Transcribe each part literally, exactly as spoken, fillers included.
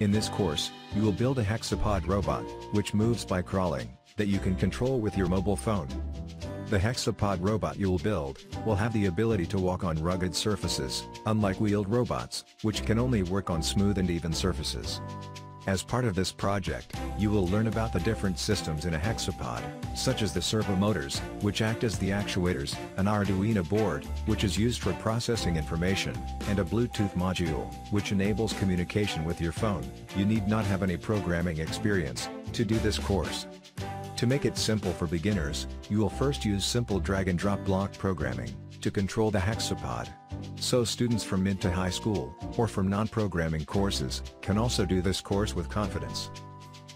In this course, you will build a Hexapod robot, which moves by crawling, that you can control with your mobile phone. The Hexapod robot you will build, will have the ability to walk on rugged surfaces, unlike wheeled robots, which can only work on smooth and even surfaces. As part of this project, you will learn about the different systems in a Hexapod, such as the servo motors, which act as the actuators, an Arduino board, which is used for processing information, and a Bluetooth module, which enables communication with your phone. You need not have any programming experience to do this course. To make it simple for beginners, you will first use simple drag-and-drop block programming to control the Hexapod. So students from mid to high school, or from non-programming courses, can also do this course with confidence.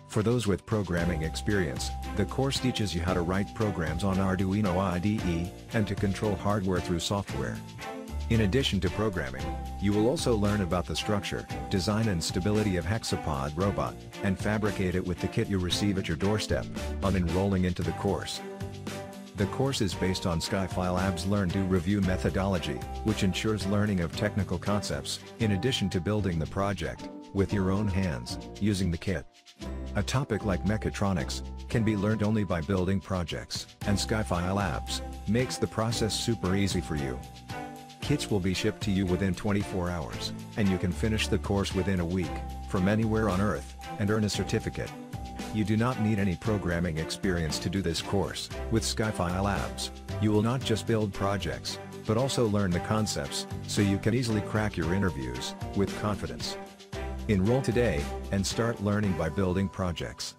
For those with programming experience, the course teaches you how to write programs on Arduino I D E, and to control hardware through software. In addition to programming, you will also learn about the structure, design and stability of Hexapod robot, and fabricate it with the kit you receive at your doorstep, on enrolling into the course. The course is based on Skyfi Labs' learn-do-review methodology, which ensures learning of technical concepts, in addition to building the project, with your own hands, using the kit. A topic like mechatronics, can be learned only by building projects, and Skyfi Labs, makes the process super easy for you. Kits will be shipped to you within twenty-four hours, and you can finish the course within a week, from anywhere on Earth, and earn a certificate. You do not need any programming experience to do this course. With Skyfi Labs, you will not just build projects, but also learn the concepts, so you can easily crack your interviews, with confidence. Enroll today, and start learning by building projects.